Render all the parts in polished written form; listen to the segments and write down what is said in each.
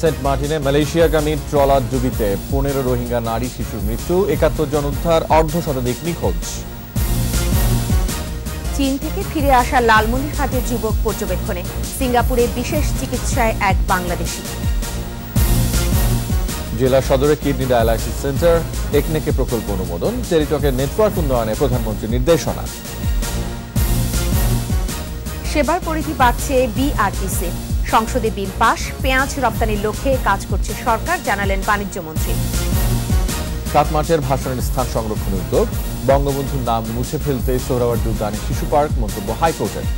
Saint মার্টিনে মালয়েশিয়াগামী trawler ডুবিতে 15 Rohingya নারী শিশুর মৃত্যু, 71 জন উদ্ধার, অর্ধশতাধিক নিখোঁজ। চীন থেকে ফিরে আসা লালমনিরহাটের যুবক পর্যবেক্ষণে, সিঙ্গাপুরে বিশেষ চিকিৎসায় এক বাংলাদেশি। জেলা সদরে কিডনি ডায়ালাইসিস সেন্টার, একনেকে প্রকল্প অনুমোদন, টেলিটকের নেটওয়ার্ক উন্নয়নে প্রধানমন্ত্রীর নির্দেশনা। সেবার পরিধি বাড়ছে বিআরটিসি, সংসদে বিল পাশ, পেঁয়াজ রপ্তানির লক্ষ্যে কাজ করছে সরকার, জানালেন বাণিজ্য মন্ত্রী। 7 মার্চের ভাষণের স্থান সংরক্ষণ উদ্যোগ, বঙ্গবন্ধুর নাম মুছে ফেলতে সোহরাওয়ার্দী উদ্যানে শিশু পার্ক, মন্তব্য হাইকোর্টের।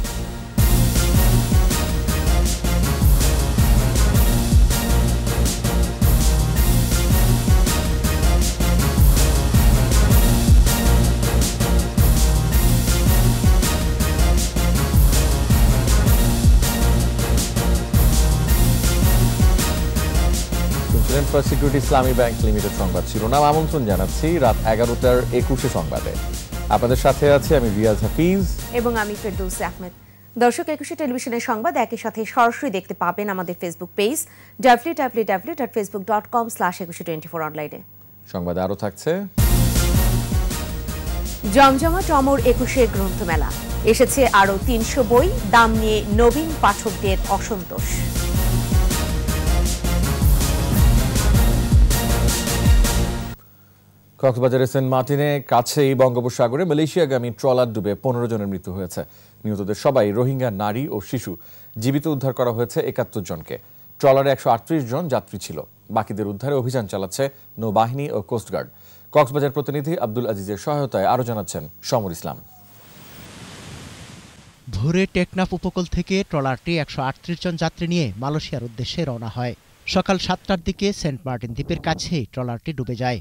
First security Islami bank limited সংবাদ শিরোনাম। আমন্ত্রণ জানাচ্ছি রাত 11টার একুশে সংবাদে। আপনাদের সাথে আছে আমি রিয়াজ হাফিজ এবং আমি ফেরদৌস আহমেদ। দর্শক, একুশে টেলিভিশনের সংবাদ একই সাথে সরাসরি দেখতে পাবেন আমাদের ফেসবুক পেজ www.facebook.com/ekushe24 অনলাইনে। সংবাদে আরও থাকছে জমজমাট অমর একুশে গ্রন্থমেলা, এসেছে আরও 300 বই, দাম নিয়ে নবীন পাঠকদের অসন্তোষ। কক্সবাজারের সেন্ট মার্টিনে কাছেই বঙ্গোপসাগরে মালয়েশিয়াগামী ট্রলার ডুবে 15 জনের মৃত্যু হয়েছে। নিহতদের সবাই রোহিঙ্গা নারী ও শিশু। জীবিত উদ্ধার করা হয়েছে 71 জনকে। ট্রলারে 138 জন যাত্রী ছিল। বাকিদের উদ্ধারে অভিযান চালাচ্ছে নৌবাহিনী ও কোস্টগার্ড। কক্সবাজার প্রতিনিধি আব্দুল আজিজের সহায়তায় আরও জানাচ্ছেন সমর ইসলাম। ভোরে টেকনাফ উপকূল থেকে ট্রলারটি 138 জন যাত্রী নিয়ে মালয়েশিয়ার উদ্দেশ্যে রওনা হয়। সকাল 7টার দিকে সেন্ট মার্টিন দ্বীপের কাছেই ট্রলারটি ডুবে যায়।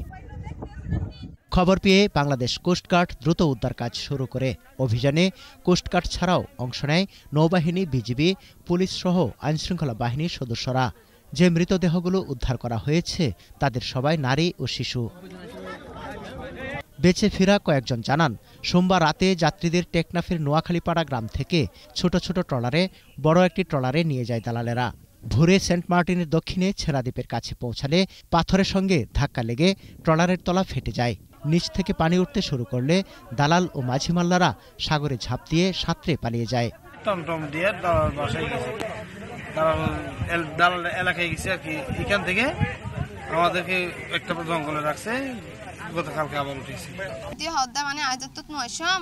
খবর পেয়ে বাংলাদেশ কোস্টগার্ড দ্রুত উদ্ধার কাজ শুরু করে। অভিযানে কোস্টগার্ড ছাড়াও অংশ নেয় নৌবাহিনী, বিজিবি, পুলিশ সহ আইনশৃঙ্খলা বাহিনীর সদস্যরা। যে মৃতদেহগুলো উদ্ধার করা হয়েছে তাদের সবাই নারী ও শিশু। বেঁচে ফেরা কয়েকজন জানান, সোমবার রাতে যাত্রীদের টেকনাফের নোয়াখালীপাড়া গ্রাম থেকে ছোট ছোট ট্রলারে বড় একটি ট্রলারে নিয়ে যায় দালালেরা। ভোরে সেন্ট মার্টিনের দক্ষিণে ছেড়াদ্বীপের কাছে পৌঁছালে পাথরের সঙ্গে ধাক্কা লেগে ট্রলারের তলা ফেটে যায়। নিচ থেকে পানি উঠতে শুরু করলে দালাল ও মাঝিমাল্লারা সাগরে ঝাঁপ দিয়ে সাঁতরে পালিয়ে যায়। এলাকায় গেছে আর কি, এখান থেকে আমাদেরকে একটা জঙ্গলে রাখছে। গতকালকে আবার উঠেছি মানে আজ তো নয়সম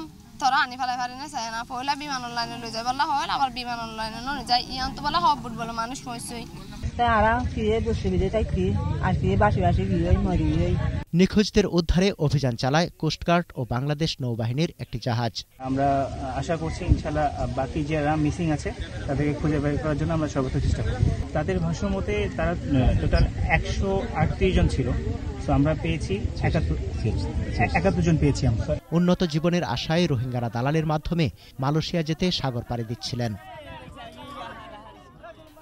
নিখোঁজদের উদ্ধারে অভিযান চালায় কোস্টগার্ড ও বাংলাদেশ নৌবাহিনীর একটি জাহাজ। আমরা আশা করছি ইনশাআল্লাহ বাকি যারা মিসিং আছে তাদেরকে খুঁজে বের করার জন্য আমরা সর্বোচ্চ চেষ্টা করব। তাদের ভাষ্য মতে তারা টোটাল 138 জন ছিল। আমরা পেয়েছি 71 জন পেয়েছি। আমরা উন্নত জীবনের আশায় রোহিঙ্গারা দালালের মাধ্যমে মালয়েশিয়া যেতে সাগর পাড়ি দিচ্ছিলেন।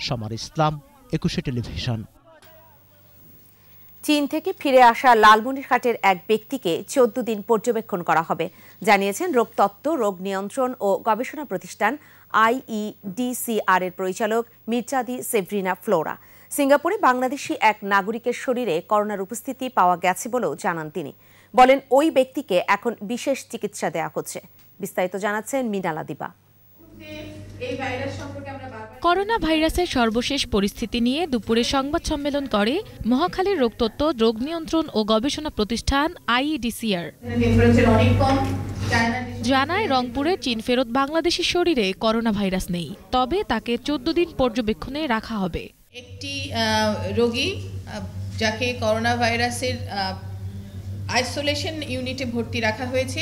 সমর ইসলাম, একুশে টেলিভিশন। চীন থেকে ফিরে আসা লালমনিরহাটের এক ব্যক্তিকে 14 দিন পর্যবেক্ষণ করা হবে, জানিয়েছেন রোগতত্ত্ব, রোগ নিয়ন্ত্রণ ও গবেষণা প্রতিষ্ঠান IEDCR এর পরিচালক মির্জাদি সেভরিনা ফ্লোরা। সিঙ্গাপুরে বাংলাদেশি এক নাগরিকের শরীরে করোনার উপস্থিতি পাওয়া গেছে বলেও জানান তিনি। বলেন ওই ব্যক্তিকে এখন বিশেষ চিকিৎসা দেয়া হচ্ছে। বিস্তারিত জানাচ্ছেন মিনালা দিবা। করোনা ভাইরাসের সর্বশেষ পরিস্থিতি নিয়ে দুপুরে সংবাদ সম্মেলন করে মহাখালীর রোগতত্ত্ব, রোগ নিয়ন্ত্রণ ও গবেষণা প্রতিষ্ঠান IEDCR। জানায় রংপুরে চীন ফেরত বাংলাদেশি শরীরে করোনা ভাইরাস নেই, তবে তাকে 14 দিন পর্যবেক্ষণে রাখা হবে। একটি রোগী যাকে করোনা ভাইরাসের আইসোলেশন ইউনিটে ভর্তি রাখা হয়েছে,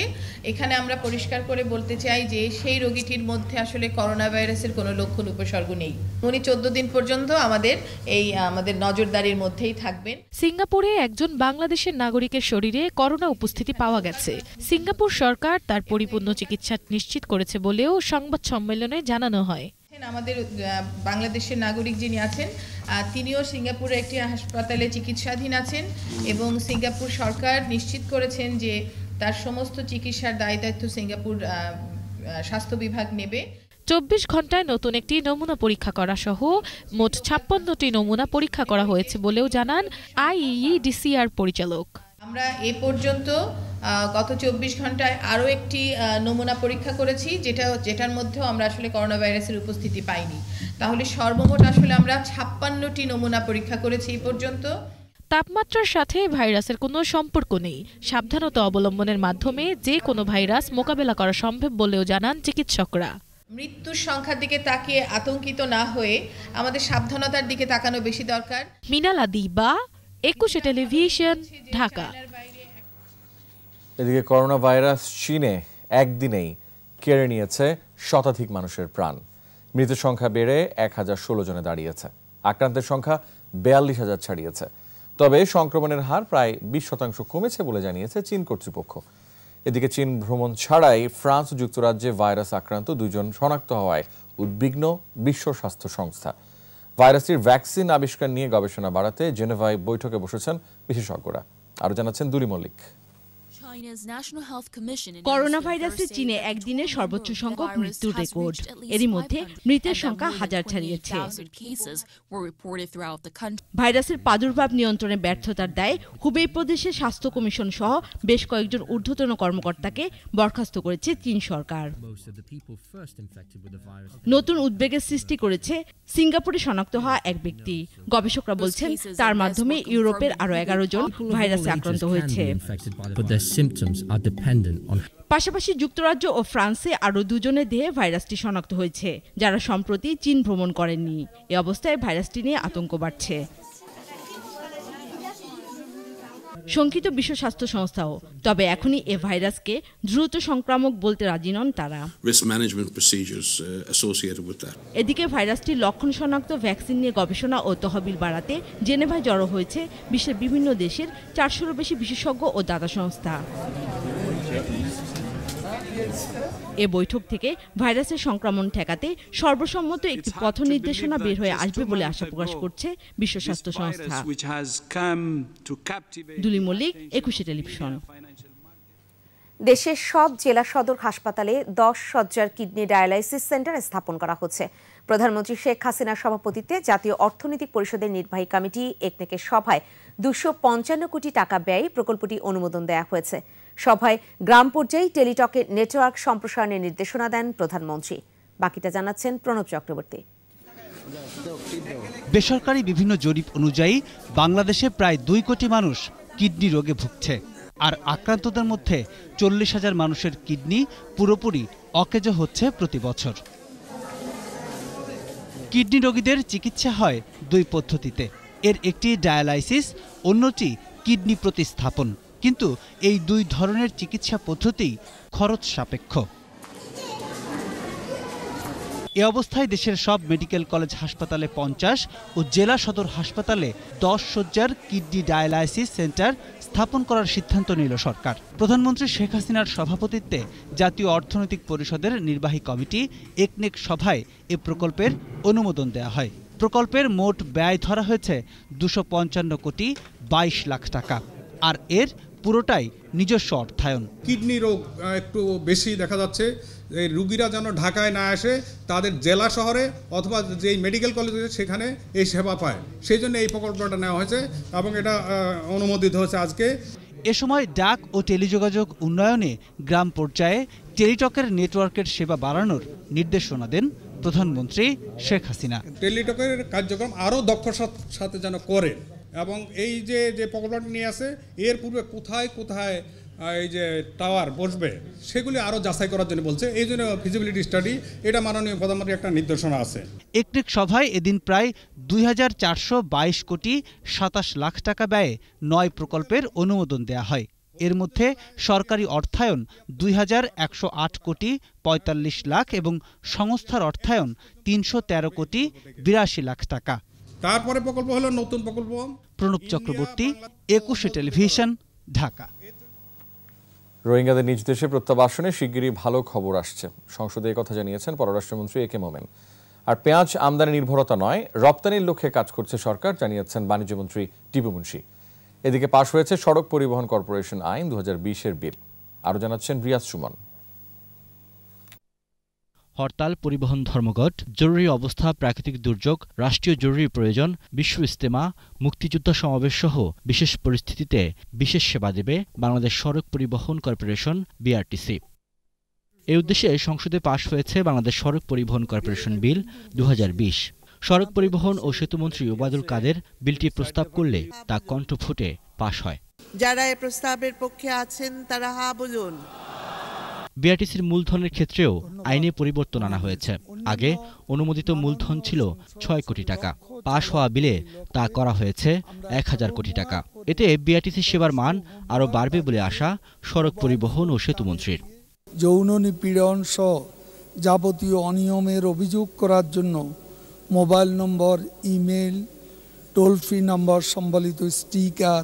এখানে আমরা পরিষ্কার করে বলতে চাই যে সেই রোগীটির মধ্যে আসলে করোনা ভাইরাসের কোনো লক্ষণ উপসর্গ নেই। উনি 14 দিন পর্যন্ত আমাদের নজরদারির মধ্যেই থাকবেন। সিঙ্গাপুরে একজন বাংলাদেশের নাগরিকের শরীরে করোনা উপস্থিতি পাওয়া গেছে। সিঙ্গাপুর সরকার তার পরিপূর্ণ চিকিৎসা নিশ্চিত করেছে বলেও সংবাদ সম্মেলনে জানানো হয়। আমাদের বাংলাদেশের নাগরিক যিনি আছেন তিনিও সিঙ্গাপুরে একটি হাসপাতালে চিকিৎসাধীন আছেন এবং সিঙ্গাপুর সরকার নিশ্চিত করেছেন যে তার সমস্ত চিকিৎসার দায় দায়িত্ব সিঙ্গাপুর স্বাস্থ্য বিভাগ নেবে। চব্বিশ ঘন্টায় নতুন একটি নমুনা পরীক্ষা করা সহ মোট ৫৬টি নমুনা পরীক্ষা করা হয়েছে বলেও জানান আইইডিসিআর পরিচালক। আমরা এ পর্যন্ত গত ২৪ ঘন্টায় আরও একটি নমুনা পরীক্ষা করেছি যেটার মধ্যেও আমরা আসলে করোনা ভাইরাসের উপস্থিতি পাইনি। তাহলে সর্বমোট আসলে আমরা ৫৬টি নমুনা পরীক্ষা করেছি এ পর্যন্ত। তাপমাত্রার সাথে ভাইরাসের কোনো সম্পর্ক নেই, সাবধানতা অবলম্বনের মাধ্যমে যে কোনো ভাইরাস মোকাবেলা করা সম্ভব বলেও জানান চিকিৎসকরা। মৃত্যুর সংখ্যার দিকে তাকিয়ে আতঙ্কিত না হয়ে আমাদের সাবধানতার দিকে তাকানো বেশি দরকার। মিনালা দিবা, একুশে টেলিভিশন, ঢাকা। এদিকে করোনা ভাইরাস চীনে একদিনেই কেড়ে নিয়েছে শতাধিক মানুষের প্রাণ। মৃতের সংখ্যা বেড়ে ১০১৬ জনে দাঁড়িয়েছে। আক্রান্তের সংখ্যা ৪২,০০০ ছাড়িয়েছে। তবে সংক্রমণের হার প্রায় ২০% কমেছে বলে জানিয়েছে চীন কর্তৃপক্ষ। এদিকে চীন ভ্রমণ ছাড়াই ফ্রান্স ও যুক্তরাজ্যে ভাইরাস আক্রান্ত ২ জন শনাক্ত হওয়ায় উদ্বিগ্ন বিশ্ব স্বাস্থ্য সংস্থা। ভাইরাসটির ভ্যাকসিন আবিষ্কার নিয়ে গবেষণা বাড়াতে জেনেভায় বৈঠকে বসেছেন বিশেষজ্ঞরা। আরও জানাচ্ছেন দুরি মল্লিক। করোনা ভাইরাসে চীনে একদিনে সর্বোচ্চ সংখ্যক মৃত্যুর রেকর্ড। এরই মধ্যে মৃতের সংখ্যা ১০০০ ছাড়িয়েছে। ভাইরাসের প্রাদুর্ভাব নিয়ন্ত্রণে ব্যর্থতার দায়ে হুবেই প্রদেশের স্বাস্থ্য কমিশন সহ বেশ কয়েকজন ঊর্ধ্বতন কর্মকর্তাকে বরখাস্ত করেছে চীন সরকার। নতুন উদ্বেগের সৃষ্টি করেছে সিঙ্গাপুরে শনাক্ত হওয়া এক ব্যক্তি। গবেষকরা বলছেন তার মাধ্যমে ইউরোপের আরও ১১ জন ভাইরাসে আক্রান্ত হয়েছে। পাশাপাশি যুক্তরাজ্য ও ফ্রান্সে আরও ২ জনের দেহে ভাইরাসটি শনাক্ত হয়েছে, যারা সম্প্রতি চীন ভ্রমণ করেননি। এ অবস্থায় ভাইরাসটি নিয়ে আতঙ্ক বাড়ছে। শঙ্কিত বিশ্ব স্বাস্থ্য সংস্থাও, তবে এখনই এ ভাইরাসকে দ্রুত সংক্রামক বলতে রাজি নন তারা। এদিকে ভাইরাসটির লক্ষণ শনাক্ত, ভ্যাকসিন নিয়ে গবেষণা ও তহবিল বাড়াতে জেনেভায় জড়ো হয়েছে বিশ্বের বিভিন্ন দেশের ৪০০-র বেশি বিশেষজ্ঞ ও দাতা সংস্থা। এ বৈঠক থেকে ভাইরাসের সংক্রমণ ঠেকাতে সর্বসম্মত একটি পথ নির্দেশনা বের হয়ে আসবে বলে আশা প্রকাশ করছে বিশ্ব স্বাস্থ্য সংস্থা। দুলি মল্লিক, একুশে টেলিভিশন। দেশের সব জেলা সদর হাসপাতালে 10 শয্যার কিডনি ডায়ালাইসিস সেন্টার স্থাপন করা হচ্ছে। প্রধানমন্ত্রী শেখ হাসিনার সভাপতিত্বে জাতীয় অর্থনৈতিক পরিষদের নির্বাহী কমিটি একনেকের সভায় ২৫৫ কোটি টাকা ব্যয়ে প্রকল্পটি অনুমোদন দেওয়া হয়েছে। সভায় গ্রাম পর্যায়ে টেলিটকের নেটওয়ার্ক সম্প্রসারণের নির্দেশনা দেন প্রধানমন্ত্রী। বাকিটা জানাচ্ছেন প্রণব চক্রবর্তী। বেসরকারি বিভিন্ন জরিপ অনুযায়ী বাংলাদেশে প্রায় ২ কোটি মানুষ কিডনি রোগে ভুগছে। আর আক্রান্তদের মধ্যে ৪০,০০০ মানুষের কিডনি পুরোপুরি অকেজো হচ্ছে প্রতি বছর। কিডনি রোগীদের চিকিৎসা হয় 2 পদ্ধতিতে, এর একটি ডায়ালাইসিস, অন্যটি কিডনি প্রতিস্থাপন। কিন্তু এই 2 ধরনের চিকিৎসা পদ্ধতি খরচ সাপেক্ষ। এ অবস্থায় দেশের সব মেডিকেল কলেজ হাসপাতালে 50 ও জেলা সদর হাসপাতালে 10 শয্যার কিডনি ডায়ালাইসিস সেন্টার স্থাপন করার সিদ্ধান্ত নিল সরকার। প্রধানমন্ত্রী শেখ হাসিনার সভাপতিত্বে জাতীয় অর্থনৈতিক পরিষদের নির্বাহী কমিটি একনেক সভায় এ প্রকল্পের অনুমোদন দেয়া হয়। প্রকল্পের মোট ব্যয় ধরা হয়েছে ২৫৫ কোটি ২২ লাখ টাকা। আর এর পুরোটাই নিজস্ব অর্থায়ন। কিডনি রোগ একটু বেশি দেখা যাচ্ছে, এই রুগীরা যেন ঢাকায় না আসে, তাদের জেলা শহরে অথবা যেই মেডিকেল কলেজ আছে সেখানে এই সেবা পায়, সেই জন্য এই প্রকল্পটা নেওয়া হয়েছে এবং এটা অনুমোদিত হয়েছে আজকে। এ সময় ডাক ও টেলিযোগাযোগ উন্নয়নে গ্রাম পর্যায়ে টেলিটকের নেটওয়ার্কের সেবা বাড়ানোর নির্দেশনা দেন প্রধানমন্ত্রী শেখ হাসিনা। টেলিটকের কার্যক্রম আরও দক্ষতার সাথে যেন করে, এবং এই যে যে প্রকল্পটি নিয়ে আসে এর পূর্বে কোথায় কোথায় এই যে টাওয়ার বসবে সেগুলি আরও যাচাই করার জন্য বলছে। এই জন্য ফিজিবিলিটি স্টাডি, এটা মাননীয় প্রধানমন্ত্রীর একটা নির্দেশনা আছে। একনেক সভায় এদিন প্রায় ২৪২২ কোটি ২৭ লাখ টাকা ব্যয়ে 9 প্রকল্পের অনুমোদন দেয়া হয়। এর মধ্যে সরকারি অর্থায়ন ২,১০৮ কোটি ৪৫ লাখ এবং সংস্থার অর্থায়ন ৩১৩ কোটি ৮২ লাখ টাকা। তারপরে প্রকল্প হলো নতুন প্রকল্প। প্রণব চক্রবর্তী, একুশে টেলিভিশন, ঢাকা। রোহিঙ্গাদের নিজ দেশে প্রত্যাবাসনে শিগগিরই ভালো খবর আসছে, সংসদে এ কথা জানিয়েছেন পররাষ্ট্রমন্ত্রী এ কে মোমেন। আর পেঁয়াজ আমদানি নির্ভরতা নয়, রপ্তানির লক্ষ্যে কাজ করছে সরকার, জানিয়েছেন বাণিজ্যমন্ত্রী টিপু মুন্সি। এদিকে পাশ হয়েছে সড়ক পরিবহন কর্পোরেশন আইন ২০২০-এর বিল। আরও জানাচ্ছেন রিয়াজ সুমন। হরতাল, পরিবহন ধর্মঘট, জরুরি অবস্থা, প্রাকৃতিক দুর্যোগ, রাষ্ট্রীয় জরুরি প্রয়োজন, বিশ্ব ইজতেমা, মুক্তিযোদ্ধা সমাবেশ সহ বিশেষ পরিস্থিতিতে বিশেষ সেবা দেবে বাংলাদেশ সড়ক পরিবহন কর্পোরেশন বিআরটিসি। এই উদ্দেশ্যে সংসদে পাশ হয়েছে বাংলাদেশ সড়ক পরিবহন কর্পোরেশন বিল 2020। সড়ক পরিবহন ও সেতুমন্ত্রী ওবায়দুল কাদের বিলটি প্রস্তাব করলে তা কণ্ঠফুটে পাশ হয়। যারা এই প্রস্তাবের পক্ষে আছেন তারা হা বলুন। বিআরটিসির মূলধনের ক্ষেত্রেও আইনে পরিবর্তন আনা হয়েছে। আগে অনুমোদিত মূলধন ছিল ৬ কোটি টাকা, পাশ হওয়া বিলে তা করা হয়েছে ১,০০০ কোটি টাকা। এতে বিআরটিসি সেবার মান আরও বাড়বে বলে আশা সড়ক পরিবহন ও সেতুমন্ত্রীর। যৌন নিপীড়ন সহ যাবতীয় অনিয়মের অভিযোগ করার জন্য mobile number, email, toll free number সম্বলিত স্টিকার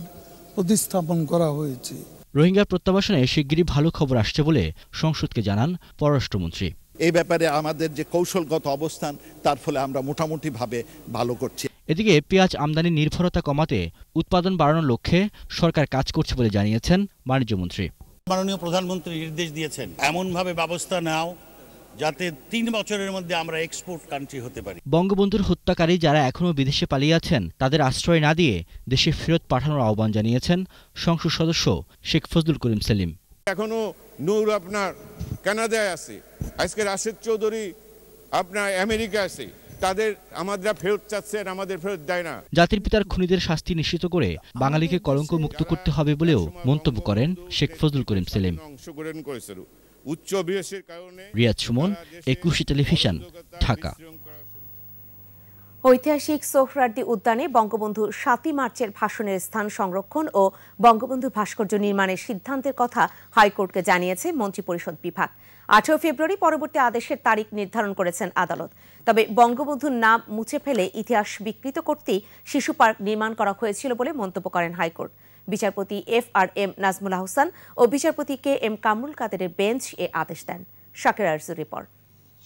প্রতিস্থাপন করা হয়েছে। রোহিঙ্গা প্রত্যাবাসনে শিগগিরই ভালো খবর আসছে বলে সংসদকে জানান পররাষ্ট্রমন্ত্রী। এই ব্যাপারে আমাদের যে কৌশলগত অবস্থান, তার ফলে আমরা মোটামুটিভাবে ভালো করছি। এদিকে পেঁয়াজ আমদানি নির্ভরতা কমাতে উৎপাদন বাড়ানোর লক্ষ্যে সরকার কাজ করছে বলে জানিয়েছেন বাণিজ্যমন্ত্রী। মাননীয় প্রধানমন্ত্রী নির্দেশ দিয়েছেন এমনভাবে ব্যবস্থা নাও যাতে ৩ বছরের মধ্যে আমরা এক্সপোর্ট কান্ট্রি হতে পারি। বঙ্গবন্ধুর হত্যাকারী যারা এখনও বিদেশে পালিয়ে আছেন তাদের আশ্রয় না দিয়ে দেশে ফেরত পাঠানোর আহ্বান জানিয়েছেন সংসদ সদস্য শেখ ফজলুল করিম সেলিম। এখনো নূর আপনার কানাডায় আছে, আজকে রাশেদ চৌধুরী আপনার আমেরিকা আছে, তাদের আমরা ফেরত চাচ্ছেন, আমাদের ফেরত দেয় না। জাতির পিতার খুনীদের শাস্তি নিশ্চিত করে বাঙালিকে কলঙ্ক মুক্ত করতে হবে বলেও মন্তব্য করেন শেখ ফজলুল করিম সেলিম। উচ্চ বিএসের কারণে রিয়াদ সুমন, একুশে টেলিভিশন, ঢাকা। ঐতিহাসিক সোহরাওয়ার্দী উদ্যানে বঙ্গবন্ধু ৭ই মার্চের ভাষণের স্থান সংরক্ষণ ও বঙ্গবন্ধু ভাস্কর্য নির্মাণের সিদ্ধান্তের কথা হাইকোর্টকে জানিয়েছে মন্ত্রিপরিষদ বিভাগ। 8 ফেব্রুয়ারি পরবর্তী আদেশের তারিখ নির্ধারণ করেছেন আদালত। তবে বঙ্গবন্ধুর নাম মুছে ফেলে ইতিহাস বিকৃত করতেই শিশু পার্ক নির্মাণ করা হয়েছিল বলে মন্তব্য করেন হাইকোর্ট। বিচারপতি FRM নাজমুল আহসান ও বিচারপতি KM কামরুল কাদেরের বেঞ্চ এ আদেশ দেন। শাকির আরজুর রিপোর্ট।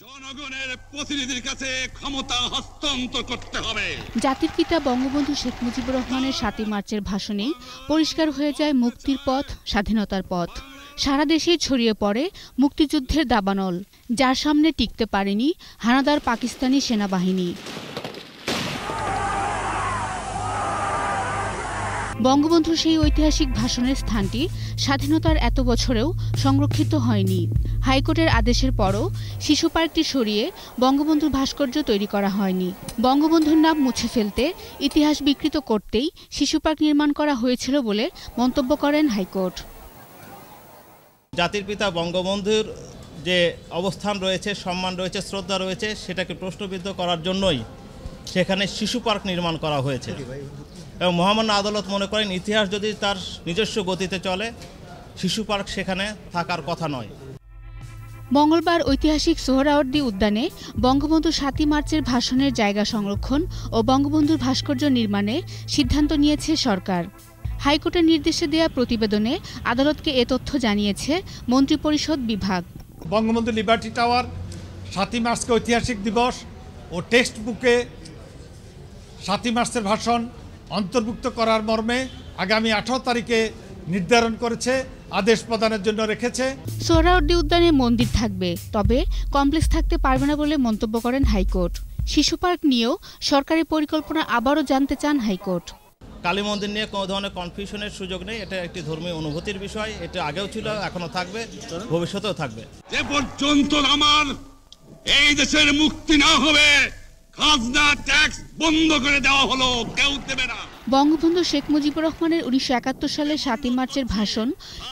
জনগণের প্রতিনিধির কাছে ক্ষমতা হস্তান্তর করতে হবে। জাতির পিতা বঙ্গবন্ধু শেখ মুজিবুর রহমানের ৭ই মার্চের ভাষণে পরিষ্কার হয়ে যায় মুক্তির পথ, স্বাধীনতার পথ। সারা দেশে ছড়িয়ে পড়ে মুক্তিযুদ্ধের দাবানল, যার সামনে টিকতে পারেনি হানাদার পাকিস্তানি সেনাবাহিনী। বঙ্গবন্ধুর সেই ঐতিহাসিক ভাষণের স্থানটি স্বাধীনতার এত বছরেও সংরক্ষিত হয়নি। হাইকোর্টের আদেশের পরও শিশু পার্কটি সরিয়ে বঙ্গবন্ধু ভাস্কর্য তৈরি করা হয়নি। বঙ্গবন্ধুর নাম মুছে ফেলতে, ইতিহাস বিকৃত করতেই শিশু পার্ক নির্মাণ করা হয়েছিল বলে মন্তব্য করেন হাইকোর্ট। জাতির পিতা বঙ্গবন্ধুর যে অবস্থান রয়েছে, সম্মান রয়েছে, শ্রদ্ধা রয়েছে, সেটাকে প্রশ্নবিদ্ধ করার জন্যই সেখানে শিশু পার্ক নির্মাণ করা হয়েছে। এবং মহামান্য আদালত মনে করেন ইতিহাস যদি তার নিজস্ব গতিতে চলে, শিশু পার্ক সেখানে থাকার কথা নয়। মঙ্গলবার ঐতিহাসিক সোহরাওয়ার্দী উদ্যানে বঙ্গবন্ধু ৭ই মার্চের ভাষণের জায়গা সংরক্ষণ ও বঙ্গবন্ধুর ভাস্কর্য নির্মাণে সিদ্ধান্ত নিয়েছে সরকার। হাইকোর্টের নির্দেশে দেয়া প্রতিবেদনে আদালতকে এ তথ্য জানিয়েছে মন্ত্রিপরিষদ বিভাগ। বঙ্গবন্ধু লিবার্টি টাওয়ার 7ই মার্চকে ঐতিহাসিক দিবস ও টেক্সট বুকে 7ই মার্চের ভাষণ অন্তর্ভুক্ত করার মর্মে আগামী 18 তারিখে নির্ধারণ করেছে, আদেশ প্রদানের জন্য রেখেছে। সোহরাওয়ার্দী উদ্যানে মন্দির থাকবে, তবে কমপ্লেক্স থাকতে পারবে না বলে মন্তব্য করেন হাইকোর্ট। শিশু পার্ক নিয়েও সরকারি পরিকল্পনা আবারও জানতে চান হাইকোর্ট। কালী মন্দির নিয়ে কোনো ধরনের কনফিউশনের সুযোগ নেই। এটা একটি ধর্মীয় অনুভূতির বিষয়, এটা আগেও ছিল, এখনো থাকবে, ভবিষ্যতেও থাকবে। যে পর্যন্ত আমার এই দেশের মুক্তি না হবে, খাজনা ট্যাক্স বন্ধ করে দেওয়া হলো, কেউ দেবে না। বঙ্গবন্ধু শেখ মুজিবুর রহমানের ১৯৭১ সালের ৭ই মার্চের ভাষণ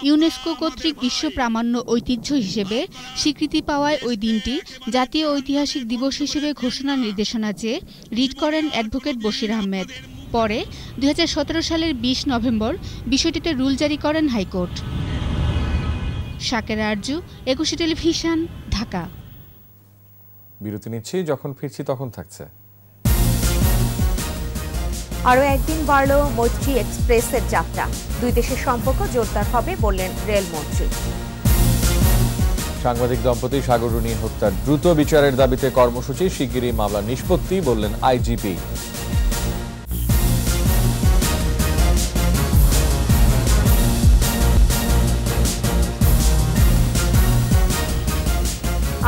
ইউনেস্কো কর্তৃক বিশ্ব প্রামাণ্য ঐতিহ্য হিসেবে স্বীকৃতি পাওয়ায় ওই দিনটি জাতীয় ঐতিহাসিক দিবস হিসেবে ঘোষণার নির্দেশনা চেয়ে রিট করেন অ্যাডভোকেট বশির আহমেদ। পরে ২০১৭ সালের ২০ নভেম্বর বিষয়টিতে রুল জারি করেন হাইকোর্ট। শাকেরা আরজু, একুশে টেলিভিশন, ঢাকা। বিরতি নিচ্ছি, যখন ফিরছি তখন থাকছে। আরও একদিন বাড়ল মৈত্রী এক্সপ্রেসের যাত্রা। দুই দেশের সম্পর্ক জোরদার হবে বললেন রেলমন্ত্রী। সাংবাদিক দম্পতি সাগর রুনি হত্যার দ্রুত বিচারের দাবিতে কর্মসূচি, শিগগিরই মামলা নিষ্পত্তি বললেন আইজিপি।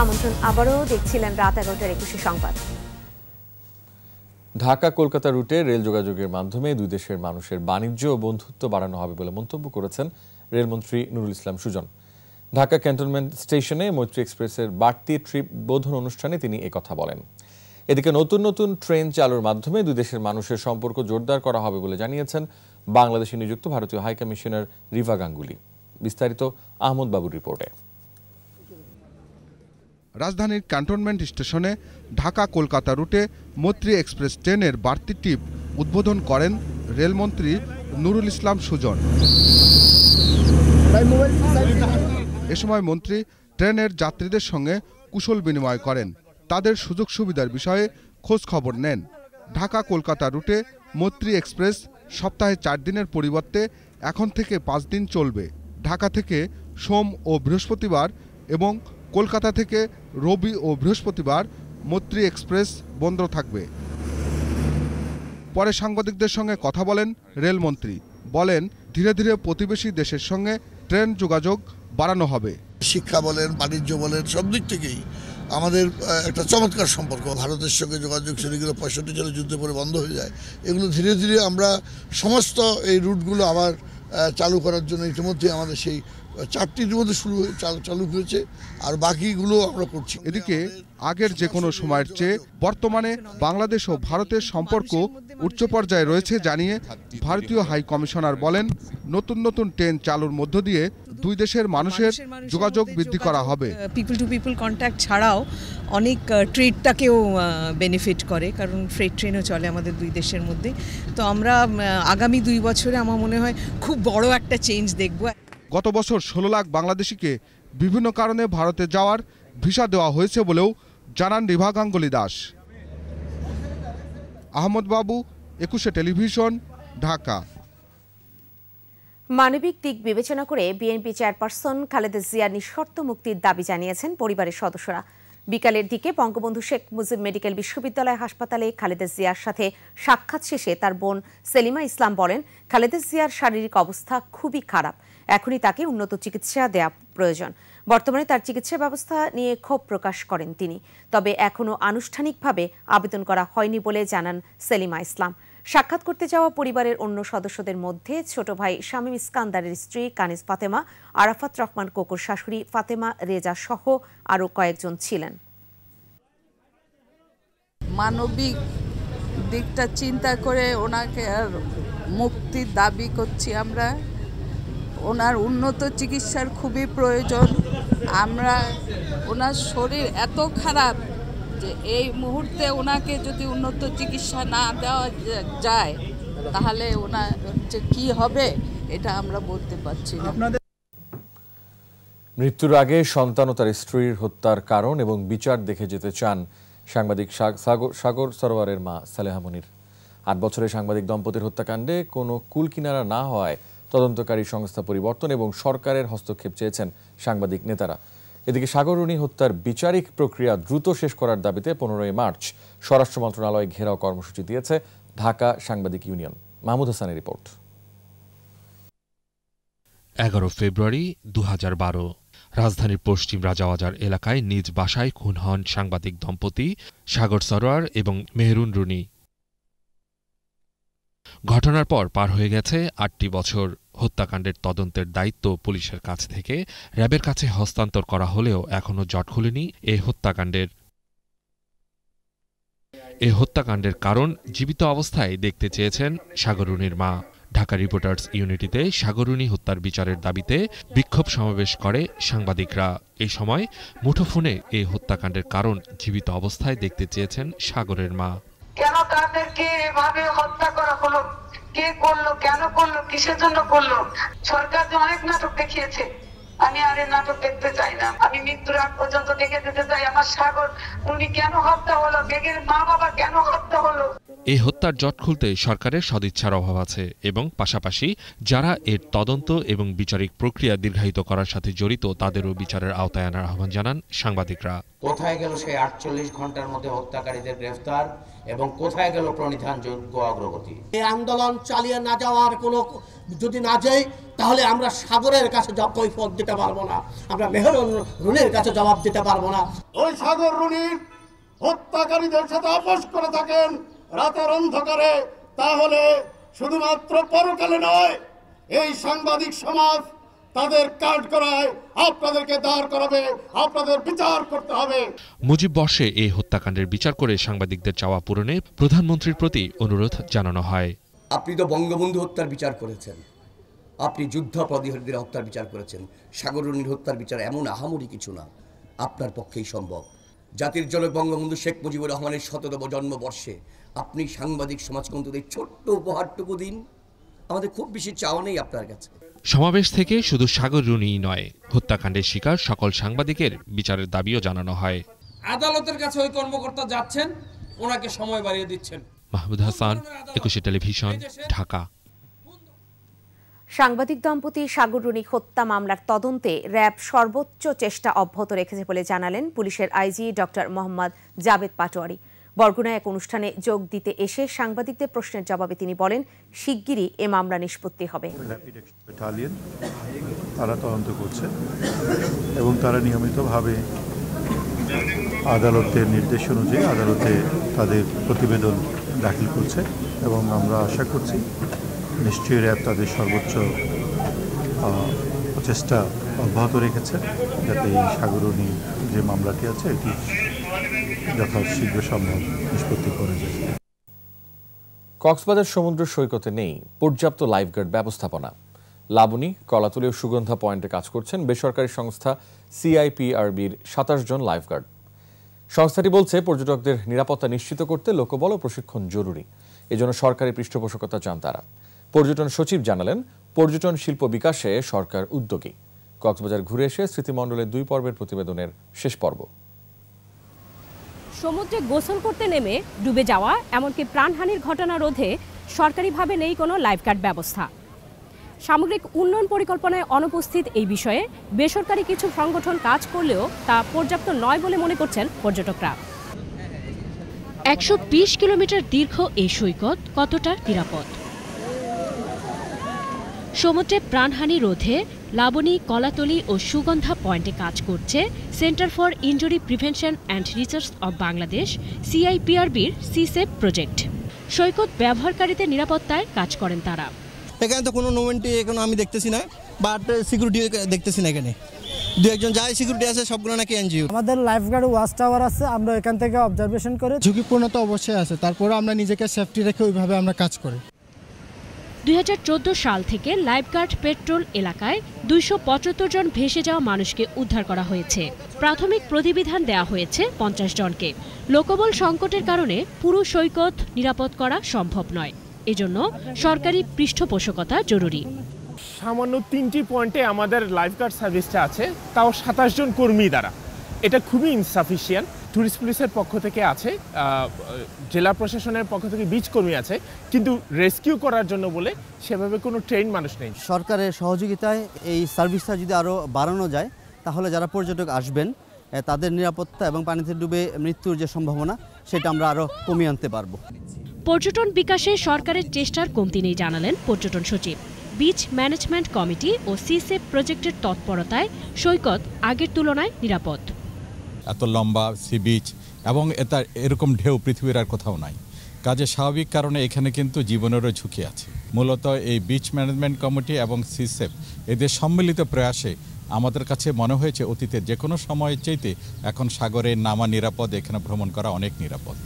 আমন্ত্রণ আবারও দেখছিলেন রাত ১১টার একুশে সংবাদ। ঢাকা কলকাতা রুটে রেল যোগাযোগের মাধ্যমে দুই দেশের মানুষের বাণিজ্য ও বন্ধুত্ব বাড়ানো হবে বলে মন্তব্য করেছেন রেলমন্ত্রী নুরুল ইসলাম সুজন। ঢাকা ক্যান্টনমেন্ট স্টেশনে মৈত্রী এক্সপ্রেসের বাড়তি ট্রিপ বোধন অনুষ্ঠানে তিনি একথা বলেন। এদিকে নতুন নতুন ট্রেন চালুর মাধ্যমে দুই দেশের মানুষের সম্পর্ক জোরদার করা হবে বলে জানিয়েছেন বাংলাদেশে নিযুক্ত ভারতীয় হাইকমিশনার রিভা গাঙ্গুলি। বিস্তারিত আহমদ বাবুর রিপোর্টে। রাজধানীর ক্যান্টনমেন্ট স্টেশনে ঢাকা কলকাতা রুটে মৈত্রী এক্সপ্রেস ট্রেনের বাড়তি টিপ উদ্বোধন করেন রেলমন্ত্রী নুরুল ইসলাম সুজন। এ সময় মন্ত্রী ট্রেনের যাত্রীদের সঙ্গে কুশল বিনিময় করেন, তাদের সুযোগ সুবিধার বিষয়ে খোঁজ খবর নেন। ঢাকা কলকাতা রুটে মৈত্রী এক্সপ্রেস সপ্তাহে ৪ দিনের পরিবর্তে এখন থেকে ৫ দিন চলবে। ঢাকা থেকে সোম ও বৃহস্পতিবার এবং কলকাতা থেকে রবি ও বৃহস্পতিবার মৈত্রী এক্সপ্রেস বন্ধ থাকবে। পরে সাংবাদিকদের সঙ্গে কথা বলেন রেলমন্ত্রী। বলেন, ধীরে ধীরে প্রতিবেশী দেশের সঙ্গে ট্রেন যোগাযোগ বাড়ানো হবে। শিক্ষা বলেন, বাণিজ্য বলেন, সব দিক থেকেই আমাদের একটা চমৎকার সম্পর্ক। ভারতের সঙ্গে যোগাযোগ সেগুলো ৬৫ সালে যুদ্ধ করে বন্ধ হয়ে যায়। এগুলো ধীরে ধীরে আমরা সমস্ত এই রুটগুলো আবার চালু করার জন্য ইতিমধ্যে আমাদের সেই ৪টির মধ্যে চালু হয়েছে, আর বাকিগুলো আমরা করছি। এদিকে আগের যে কোনো সময়ের চেয়ে বর্তমানে বাংলাদেশ ও ভারতের সম্পর্ক উচ্চ পর্যায়ে রয়েছে জানিয়ে ভারতীয় হাই কমিশনার বলেন, নতুন নতুন ট্রেন চালুর মধ্য দিয়ে দুই দেশের মানুষের যোগাযোগ বৃদ্ধি করা হবে। পিপল টু পিপল কন্ট্যাক্ট ছাড়াও অনেক ট্রেডটাকেও বেনিফিট করে, কারণ ফ্রেট ট্রেনও চলে আমাদের দুই দেশের মধ্যে। তো আমরা আগামী ২ বছরে আমার মনে হয় খুব বড় একটা চেঞ্জ দেখব। গত বছর ১৬ লাখ বাংলাদেশিকে বিভিন্ন কারণে ভারতে যাওয়ার ভিসা দেওয়া হয়েছে বলেও জানান রিভা গাঙ্গুলি দাস। আহমদ বাবু, একুশে টেলিভিশন, ঢাকা। মানবিক দিক বিবেচনা করে বিএনপি চেয়ারপারসন খালেদা জিয়ার নিঃশর্ত মুক্তির দাবি জানিয়েছেন পরিবারের সদস্যরা। বিকালের দিকে বঙ্গবন্ধু শেখ মুজিব মেডিকেল বিশ্ববিদ্যালয় হাসপাতালে খালেদা জিয়ার সাথে সাক্ষাৎ শেষে তার বোন সেলিমা ইসলাম বলেন, খালেদা জিয়ার শারীরিক অবস্থা খুবই খারাপ, এখনই তাকে উন্নত চিকিৎসা দেয়া প্রয়োজন। বর্তমানে তার চিকিৎসা ব্যবস্থা নিয়ে ক্ষোভ প্রকাশ করেন তিনি। তবে এখনও আনুষ্ঠানিকভাবে আবেদন করা হয়নি বলে জানান সেলিমা ইসলাম। সাক্ষাৎ করতে যাওয়া পরিবারের অন্য সদস্যদের মধ্যে ছোট ভাই শামীম ইস্কান্দারের স্ত্রী কানিজ ফাতেমা, আরাফাত রহমান কোকোর শাশুড়ি ফাতেমা রেজা সহ আরও কয়েকজন ছিলেন। মানবিক দিকটা চিন্তা করে ওনাকে আর মুক্তির দাবি করছি আমরা। ওনার উন্নত চিকিৎসার খুবই প্রয়োজন। আমরা ওনার শরীর এত খারাপ যে এই মুহূর্তে ওনাকে যদি উন্নত চিকিৎসা না দেওয়া যায় তাহলে ওনার যে কি হবে এটা আমরা বলতে পারছি না। মৃত্যুর আগে সন্তান ও তার স্ত্রীর হত্যার কারণ এবং বিচার দেখে যেতে চান সাংবাদিক সাগর সরোয়ারের মা সালেহা মনির। ৮ বছরের সাংবাদিক দম্পতির হত্যাকাণ্ডে কোনো কুল কিনারা না হওয়ায় তদন্তকারী সংস্থা পরিবর্তন এবং সরকারের হস্তক্ষেপ চেয়েছেন সাংবাদিক নেতারা। এদিকে সাগরুণী হত্যার বিচারিক প্রক্রিয়া দ্রুত শেষ করার দাবিতে ১৫ই মার্চ স্বরাষ্ট্র মন্ত্রণালয় ঘেরাও কর্মসূচি দিয়েছে ঢাকা সাংবাদিক ইউনিয়ন। মাহমুদ হাসানের রিপোর্ট। ১১ ফেব্রুয়ারি ২০১২ রাজধানীর পশ্চিম রাজাবাজার এলাকায় নিজ বাসায় খুন হন সাংবাদিক দম্পতি সাগর সরোয়ার এবং মেহরুন রুনি। ঘটনার পর পার হয়ে গেছে ৮টি বছর। হত্যাকাণ্ডের তদন্তের দায়িত্ব পুলিশের কাছ থেকে র্যাবের কাছে হস্তান্তর করা হলেও এখনও জট খুলেনি এ হত্যাকাণ্ডের। এ হত্যাকাণ্ডের কারণ জীবিত অবস্থায় দেখতে চেয়েছেন সাগরুণীর মা। ঢাকা রিপোর্টার্স ইউনিটিতে সাগরুণী হত্যার বিচারের দাবিতে বিক্ষোভ সমাবেশ করে সাংবাদিকরা। এই সময় মুঠোফোনে এ হত্যাকাণ্ডের কারণ জীবিত অবস্থায় দেখতে চেয়েছেন সাগরের মা। কেন তাদেরকে এভাবে হত্যা করা হলো, কে করলো, কেন করলো, কিসের জন্য করলো? সরকার যে অনেক নাটক দেখিয়েছে, আমি আর এই নাটক দেখতে চাই না। আমি মৃত্যুর আগ পর্যন্ত দেখে যেতে চাই আমার সাগর উনি কেন হত্যা হলো, বেগের মা বাবা কেন হত্যা হলো। এই হত্যার জট খুলতে সরকারের সদিচ্ছার অভাব আছে এবং পাশাপাশি যারা এর তদন্ত এবং বিচারিক প্রক্রিয়া দীর্ঘায়িত করার সাথে জড়িত তাদেরও বিচারের আওতায় আনার আহ্বান জানান সাংবাদিকরা। কোথায় গেল সেই 48 ঘন্টার মধ্যে হত্যাকারীদের গ্রেফতার এবং কোথায় গেল প্রণিধানযোগ্য অগ্রগতি? এই আন্দোলন চালিয়ে না যাওয়ার কোনো যদি না যাই তাহলে আমরা সাগরের কাছে কৈফিয়ত দিতে পারবো না, আমরা মেহেরুন রুনির কাছে জবাব দিতে পারবো না। ওই সাগর রুনির হত্যাকারীদের সাথে আপোষ করে থাকেন রাতের অন্ধকারে, তাহলে শুধুমাত্র পরকালে নয়, এই সাংবাদিক সমাজ তাদের কাজ করায় আপনাদেরকে দাঁড় করাবে, আপনাদের বিচার করতে হবে। মুজিব বর্ষে এই হত্যাকাণ্ডের বিচার করে সাংবাদিকদের চাওয়া পূরণে প্রধানমন্ত্রীর প্রতি অনুরোধ জানানো হয়। আপনি তো বঙ্গবন্ধু হত্যার বিচার করেছেন, আপনি যুদ্ধাপরাধীদের হত্যার বিচার করেছেন, সাগররুনির হত্যার বিচার এমন আহামরি কিছু না, আপনার পক্ষেই সম্ভব। জাতির জনক বঙ্গবন্ধু শেখ মুজিবুর রহমানের ১০০তম জন্মবর্ষে আপনি সাংবাদিক সমাজকে অন্তত এই ছোট্ট উপহারটুকু দিন, আমাদের খুব বেশি চাওয়া নেই আপনার কাছে। সমাবেশ থেকে শুধু সাগর রুনিই নয়, হত্যাকাণ্ডের শিকার সকল সাংবাদিকের বিচারের দাবিও জানানো হয়। আদালতের কাছে ওই কর্মকর্তা যাচ্ছেন, ওনাকে সময় বাড়িয়ে দিচ্ছেন। মাহমুদ হাসান, একুশে টেলিভিশন, ঢাকা। সাংবাদিক দম্পতি সাগর রুনি হত্যা মামলার তদন্তে র্যাব সর্বোচ্চ চেষ্টা অব্যাহত রেখেছে বলে জানালেন পুলিশের আইজি ডক্টর মোহাম্মদ জাবেদ পাটোয়ারি। বরগুনায় এক অনুষ্ঠানে যোগ দিতে এসে সাংবাদিকদের প্রশ্নের জবাবে তিনি বলেন, শিগগিরই এ মামলা নিষ্পত্তি হবে। তারা তদন্ত করছে এবং তারা নিয়মিতভাবে আদালতের নির্দেশ অনুযায়ী আদালতে তাদের প্রতিবেদন দাখিল করছে এবং আমরা আশা করছি নিশ্চয়ই র্যাব তাদের সর্বোচ্চ প্রচেষ্টা অব্যাহত রেখেছে যাতে এই সাগরণী যে মামলাটি আছে এটি যথাশীঘ্র সম্ভব নিষ্পত্তি করা যায়। কক্সবাজার সমুদ্র সৈকতে নেই পর্যাপ্ত লাইফগার্ড ব্যবস্থাপনা। লাবণী, কলাতলী ও সুগন্ধা পয়েন্টে কাজ করছেন বেসরকারি সংস্থা সিআইপিআরবির 27 জন লাইফগার্ড। সংস্থাটি বলছে পর্যটকদের নিরাপত্তা নিশ্চিত করতে লোকবল ও প্রশিক্ষণ জরুরি, এজন্য সরকারি পৃষ্ঠপোষকতা চান তারা। পর্যটন সচিব জানালেন, পর্যটন শিল্প বিকাশে সরকার উদ্যোগী। কক্সবাজার ঘুরে এসে স্মৃতিমণ্ডলের 2 পর্বের প্রতিবেদনের শেষ পর্ব। সমুদ্রে গোসল করতে নেমে ডুবে যাওয়া এমনকি প্রাণহানির ঘটনা রোধে সরকারিভাবে নেই কোনো লাইফগার্ড ব্যবস্থা। সামগ্রিক উন্নয়ন পরিকল্পনায় অনুপস্থিত এই বিষয়ে বেসরকারি কিছু সংগঠন কাজ করলেও তা পর্যাপ্ত নয় বলে মনে করছেন পর্যটকরা। ১২০ কিলোমিটার দীর্ঘ এই সৈকত কতটা নিরাপদ? সমুদ্রে প্রাণহানি রোধে লাবণী, কলাতলী ও সুগন্ধা পয়েন্টে কাজ করছে centre for injury prevention and research of Bangladesh সিআইপিআরবির সিসেপ প্রজেক্ট। সৈকত ব্যবহারকারীদের নিরাপত্তায় কাজ করেন তারা। এখানে তো কোনো নোমেন্টি এখন আমি দেখতেছি না, বাট সিকিউরিটি দেখতেছি না। এখানে দু একজন যাই সিকিউরিটি আছে, সবগুলো নাকি এনজিও। আমাদের লাইফগার্ড ওয়াচ টাওয়ার আছে, আমরা এখান থেকে অবজারভেশন করে। ঝুঁকিপূর্ণতা অবশ্যই আছে, তারপরে আমরা নিজেকে সেফটি রেখে ওইভাবে আমরা কাজ করি। 2014 সাল থেকে লাইফগার্ড পেট্রোল এলাকায় 275 জন ভেসে যাওয়া মানুষকে উদ্ধার করা হয়েছে। প্রাথমিক প্রতিবিধান দেওয়া হয়েছে 50 জনকে। লোকবল সংকটের কারণে পুরো সৈকত নিরাপদ করা সম্ভব নয়, এজন্য সরকারি পৃষ্ঠপোষকতা জরুরি। সামান্য 3টি পয়েন্টে আমাদের লাইফগার্ড সার্ভিসটা আছে, তাও 27 জন কর্মী দ্বারা এটা খুবই ইনসাফিশিয়েন্ট। ট্যুরিস্ট পুলিশের পক্ষ থেকে আছে, জেলা প্রশাসনের পক্ষ থেকে বিচ কর্মী আছে, কিন্তু রেস্কিউ করার জন্য বলে সেভাবে কোনো ট্রেন মানুষ নেই। সরকারের সহযোগিতায় এই সার্ভিসটা যদি আরও বাড়ানো যায় তাহলে যারা পর্যটক আসবেন তাদের নিরাপত্তা এবং পানিতে ডুবে মৃত্যুর যে সম্ভাবনা সেটা আমরা আরও কমিয়ে আনতে পারব। পর্যটন বিকাশে সরকারের চেষ্টার কমতি নেই জানালেন পর্যটন সচিব। বিচ ম্যানেজমেন্ট কমিটি ও সিসেপ প্রজেক্টের তৎপরতায় সৈকত আগের তুলনায় নিরাপদ। এত লম্বা সি বিচ এবং এটা এরকম ঢেউ পৃথিবীর আর কোথাও নাই, কাজে স্বাভাবিক কারণে এখানে কিন্তু জীবনেরও ঝুঁকি আছে। মূলত এই বিচ ম্যানেজমেন্ট কমিটি এবং সিসেপ এদের সম্মিলিত প্রয়াসে আমাদের কাছে মনে হয়েছে অতীতে যে কোনো সময়ের চাইতে এখন সাগরে নামা নিরাপদ, এখানে ভ্রমণ করা অনেক নিরাপদ।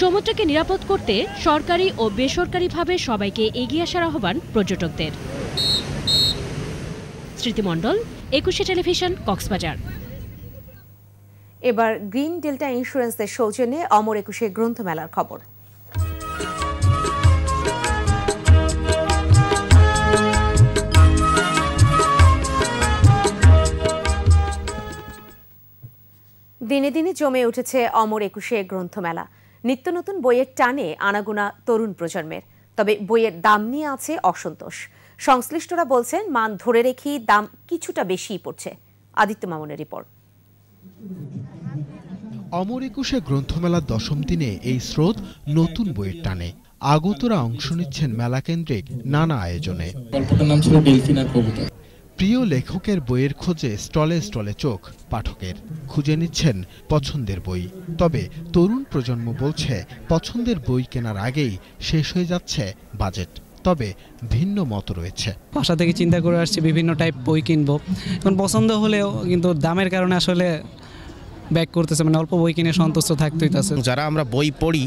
সমুদ্রকে নিরাপদ করতে সরকারি ও বেসরকারিভাবে সবাইকে এগিয়ে আসার আহ্বান পর্যটকদের। স্মৃতিমণ্ডল, একুশে টেলিভিশন, কক্সবাজার। এবার গ্রিন ডেল্টা ইন্স্যুরেন্সের সৌজন্যে অমর একুশে গ্রন্থমেলার খবর। দিনে দিনে জমে উঠেছে অমর একুশে গ্রন্থমেলা। নিত্য নতুন বইয়ের টানে আনাগোনা তরুণ প্রজন্মের। তবে বইয়ের দাম নিয়ে আছে অসন্তোষ। সংশ্লিষ্টরা বলছেন মান ধরে রেখেই দাম কিছুটা বেশিই পড়ছে। আদিত্য মামুনের রিপোর্ট। অমর একুশে গ্রন্থমেলার দশম দিনে এই স্রোত নতুন বইয়ের টানে। আগতরা অংশ নিচ্ছেন মেলা কেন্দ্রিক নানা আয়োজনে। প্রিয় লেখকের বইয়ের খোঁজে স্টলে স্টলে চোখ পাঠকের, খুঁজে নিচ্ছেন পছন্দের বই। তবে তরুণ প্রজন্ম বলছে পছন্দের বই কেনার আগেই শেষ হয়ে যাচ্ছে বাজেট। তবে ভিন্ন মত রয়েছে। ভাষা থেকে চিন্তা করে আসছে বিভিন্ন টাইপ বই কিনবো, এখন পছন্দ হলেও কিন্তু দামের কারণে আসলে ব্যাক করতেছে, মানে অল্প বই কিনে সন্তুষ্ট থাকতেই আছে। যারা আমরা বই পড়ি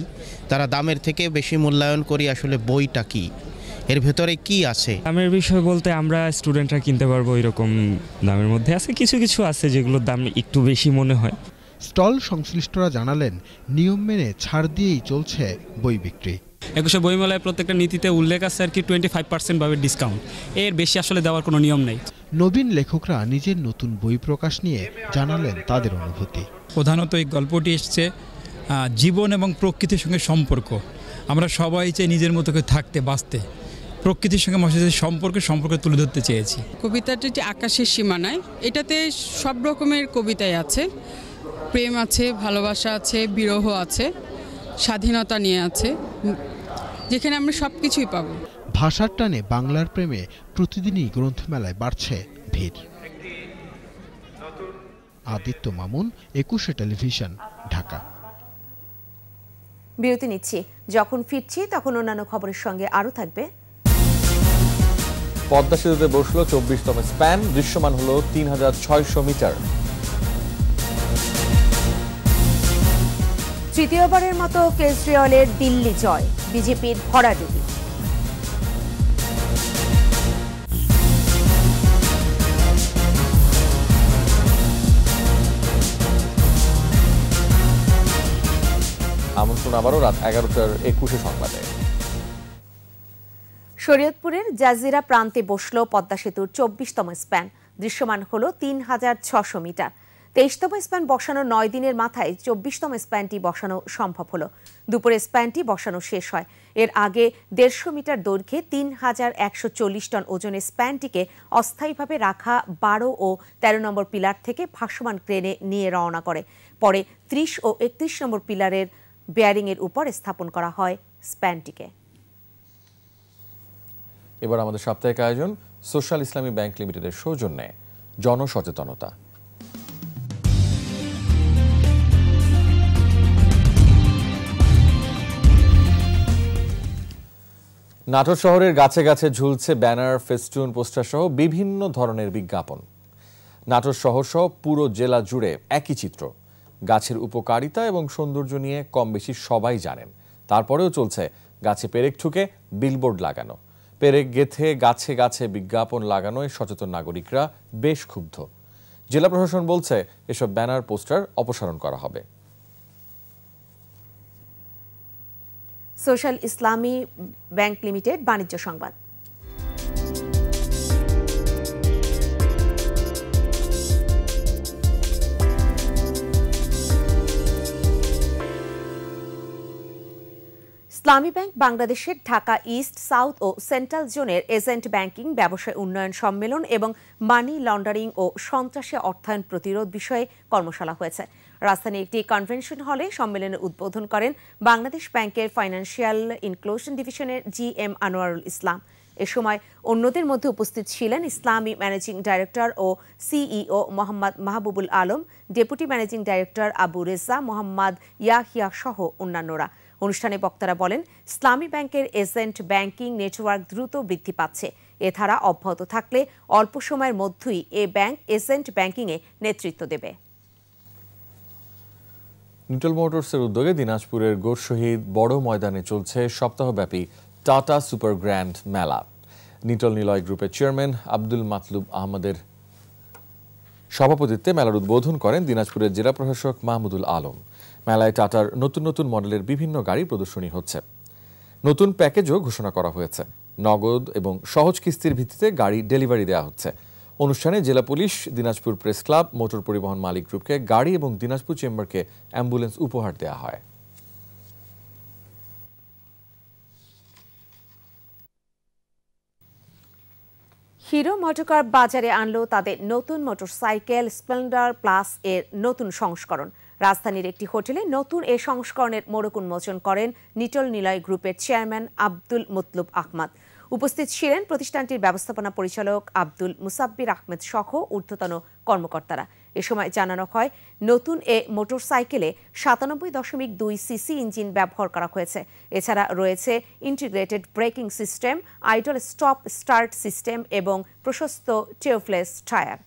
তারা দামের থেকে বেশি মূল্যায়ন করি আসলে বইটা কি, এর ভেতরে কি আছে। দামের বিষয় বলতে আমরা স্টুডেন্টরা কিনতে পারবো এরকম দামের মধ্যে আছে, কিছু কিছু আছে যেগুলোর দাম একটু বেশি মনে হয়। স্টল সংশ্লিষ্টরা জানালেন নিয়ম মেনে ছাড় দিয়েই চলছে বই বিক্রি। একুশে বইমেলায় প্রত্যেকটা নীতিতে উল্লেখ আছে আর কি 25% ভাবে ডিসকাউন্ট, এর বেশি আসলে দেওয়ার কোনো নিয়ম নেই। নবীন লেখকরা নিজের নতুন বই প্রকাশ নিয়ে জানালেন তাদের অনুভূতি। প্রধানত এই গল্পটি এসছে জীবন এবং প্রকৃতির সঙ্গে সম্পর্ক। আমরা সবাই চাই নিজের মতো করে থাকতে, বাঁচতে, প্রকৃতির সঙ্গে মানুষের সম্পর্ক তুলে ধরতে চেয়েছি। কবিতাটি যে আকাশের সীমানায়, এটাতে সব রকমের কবিতাই আছে, প্রেম আছে, ভালোবাসা আছে, বিরহ আছে, স্বাধীনতা নিয়ে আছে, যেখানে আমরা সব কিছুই পাবো। ভাষার টানে বাংলার প্রেমে প্রতিদিনই গ্রন্থমেলায় বাড়ছে ভিড়। আদিত্য মামুন, একুশে টেলিভিশন, ঢাকা। বিরতি নিচ্ছি, যখন ফিরছি তখন অন্যান্য খবরের সঙ্গে আরও থাকবে। পদ্মা সেতুতে বসলো 24তম স্প্যান, দৃশ্যমান হলো 3600 মিটার। তৃতীয়বারের মতো কেজরিওয়ালের দিল্লি জয়, বিজেপির ভরাডুবি। আমন্ত্রণ আবারও রাত 11টার 21 সংবাদে। শরীয়তপুরের জাজিরা প্রান্তে বসলো পদ্মা সেতুর 24তম স্প্যান, দৃশ্যমান হলো 3600 মিটার। 23তম স্প্যান বসানো 9 দিনের মাথায় 24তম স্প্যানটি বসানো সম্ভব হলো। দুপুরে স্প্যানটি বসানো শেষ হয়। এর আগে 150 মিটার দৈর্ঘ্যে 3140 টন ওজনের স্প্যানটিকে অস্থায়ীভাবে রাখা 12 ও 13 নম্বর পিলার থেকে ভাসমান ক্রেনে নিয়ে রওনা করে। পরে 30 ও 31 নম্বর পিলারের বেয়ারিংয়ের উপর স্থাপন করা হয় স্প্যানটিকে। এবার আমাদের সাপ্তাহিক আয়োজন সোশ্যাল ইসলামী ব্যাংক লিমিটেডের সৌজন্যে জনসচেতনতা। নাটোর শহরের গাছে গাছে ঝুলছে ব্যানার, ফেস্টুন, পোস্টার সহ বিভিন্ন ধরনের বিজ্ঞাপন। নাটোর শহর সহ পুরো জেলা জুড়ে একই চিত্র। গাছের উপকারিতা এবং সৌন্দর্য নিয়ে কম বেশি সবাই জানেন, তারপরেও চলছে গাছে পেরেক ঠুকে বিলবোর্ড লাগানো। পেরেক গেঁথে গাছে গাছে বিজ্ঞাপন লাগানোয় সচেতন নাগরিকরা বেশ ক্ষুব্ধ। জেলা প্রশাসন বলছে এসব ব্যানার, পোস্টার অপসারণ করা হবে। সোশ্যাল ইসলামী ব্যাংক লিমিটেড বাণিজ্য সংবাদ। ইসলামী ব্যাংক বাংলাদেশের ঢাকা ইস্ট, সাউথ ও সেন্ট্রাল জোনের এজেন্ট ব্যাংকিং, ব্যবসায় উন্নয়ন সম্মেলন এবং মানি লন্ডারিং ও সন্ত্রাসে অর্থায়ন প্রতিরোধ বিষয়ে কর্মশালা হয়েছে। রাজধানীর একটি কনভেনশন হলে সম্মেলনের উদ্বোধন করেন বাংলাদেশ ব্যাংকের ফাইন্যান্সিয়াল ইনক্লুশন ডিভিশনের GM আনোয়ারুল ইসলাম। এ সময় অন্যদের মধ্যে উপস্থিত ছিলেন ইসলামী ম্যানেজিং ডাইরেক্টর ও CEO Mohammad Mahbubul Alam, deputy managing director Abu Reza, Mohammad Yahya সহ অন্যান্যরা। অনুষ্ঠানে বক্তারা বলেন, ইসলামী ব্যাংকের এজেন্ট ব্যাংকিং নেটওয়ার্ক দ্রুত বৃদ্ধি পাচ্ছে। এ ধারা অব্যাহত থাকলে অল্প সময়ের মধ্যেই এ ব্যাংক এজেন্ট ব্যাংকিংয়ে নেতৃত্ব দেবে। নিটল মোটরসের উদ্যোগে দিনাজপুরের গোর শহীদ বড় ময়দানে চলছে সপ্তাহব্যাপী টাটা সুপার গ্র্যান্ড মেলা। নিটল নিলয় গ্রুপের চেয়ারম্যান আব্দুল মাতলুব আহমদের সভাপতিত্বে মেলার উদ্বোধন করেন দিনাজপুরের জেলা প্রশাসক মাহমুদুল আলম। মেলায় টাটার নতুন নতুন মডেলের বিভিন্ন গাড়ি প্রদর্শনী হচ্ছে। নতুন প্যাকেজও ঘোষণা করা হয়েছে। নগদ এবং সহজ কিস্তির ভিত্তিতে গাড়ি ডেলিভারি দেওয়া হচ্ছে। অনুষ্ঠানে জেলা police, Dinajpur press club, motor পরিবহন মালিক গ্রুপকে গাড়ি এবং দিনাজপুর চেম্বারকে অ্যাম্বুলেন্স উপহার দেওয়া হয়। হিরো মোটরকার বাজারে আনলো তাদের নতুন মোটরসাইকেল স্প্লেন্ডার প্লাস এর নতুন সংস্করণ। রাজধানীর একটি হোটেলে নতুন এ সংস্করণের মোড়ক উন্মোচন করেন নিটল নিলয় গ্রুপের চেয়ারম্যান আব্দুল মুতলুব আহমদ। উপস্থিত ছিলেন প্রতিষ্ঠানটির ব্যবস্থাপনা পরিচালক আব্দুল মুসাব্বির আহমেদ সহ ঊর্ধ্বতন কর্মকর্তারা। এ সময় জানানো হয়, নতুন এ মোটরসাইকেলে ৯৭.২ সিসি ইঞ্জিন ব্যবহার করা হয়েছে। এছাড়া রয়েছে integrated braking system, idle stop start system এবং প্রশস্ত টিউবলেস টায়ার।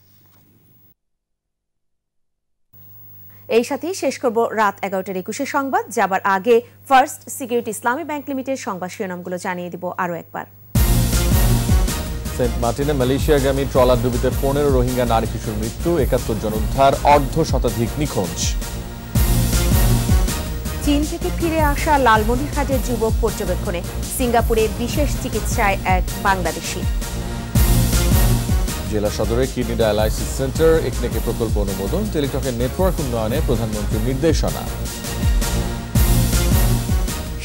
এই সাথেই শেষ করব রাত ১১টার ২১ সংবাদ। যাবার আগে first security Islami bank limited সংবাদ শিরোনামগুলো জানিয়ে দিব আরও একবার। সেন্ট মার্টিনে মালয়েশিয়াগামী ট্রলার ডুবিতে ১৫ রোহিঙ্গা নারী শিশুর মৃত্যু, ৭১ জন উদ্ধার, অর্ধশতাধিক নিখোঁজ। চীন থেকে ফিরে আসা লালমনিরহাটের যুবক পর্যবেক্ষণে, সিঙ্গাপুরে বিশেষ চিকিৎসায় এক বাংলাদেশি। জেলা সদরে কিডনি ডায়ালাইসিস সেন্টার, একনেকে প্রকল্প অনুমোদন, টেলিটকের নেটওয়ার্ক উন্নয়নে প্রধানমন্ত্রীর নির্দেশনা।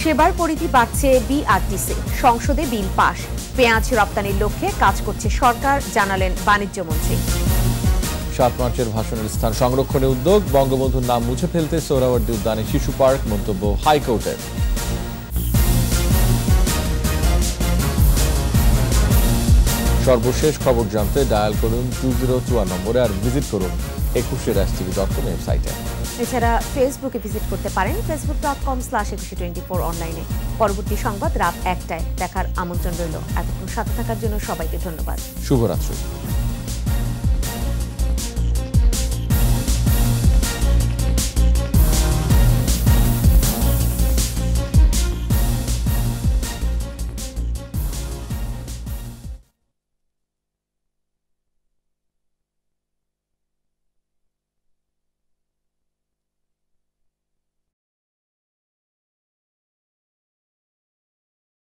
সেবার পরিধি বাড়ছে বিআরটিসি, সংসদে বিল পাস, পেঁয়াজ রপ্তানির লক্ষ্যে কাজ করছে সরকার, জানালেন বাণিজ্য মন্ত্রী। ৭ মার্চের ভাষণের স্থান সংরক্ষণে উদ্যোগ, বঙ্গবন্ধুর নাম মুছে ফেলতে সোহরাওয়ার্দী উদ্যানে শিশু পার্ক, মন্তব্য হাইকোর্টের। সর্বশেষ খবর জানতে ডায়াল করুন 2054 নম্বরে আর ভিজিট করুন ekushey.tv ওয়েবসাইটে। এছাড়া ফেসবুকে ভিজিট করতে পারেন facebook.com/ekushey24 অনলাইনে। পরবর্তী সংবাদ রাত ১টায় দেখার আমন্ত্রণ রইল। এতক্ষণ সাথে থাকার জন্য সবাইকে ধন্যবাদ। শুভরাত্রি।